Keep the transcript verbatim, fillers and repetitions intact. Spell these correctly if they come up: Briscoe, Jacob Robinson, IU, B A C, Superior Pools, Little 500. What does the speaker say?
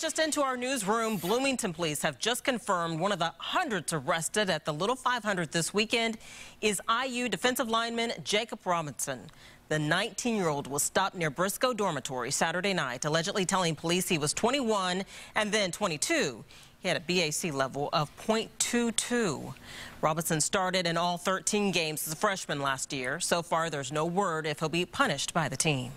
Just into our newsroom, Bloomington police have just confirmed one of the hundreds arrested at the Little five hundred this weekend is I U defensive lineman Jacob Robinson. The nineteen-year-old was stopped near Briscoe dormitory Saturday night, allegedly telling police he was twenty-one and then twenty-two. He had a B A C level of point two two. Robinson started in all thirteen games as a freshman last year. So far, there's no word if he'll be punished by the team.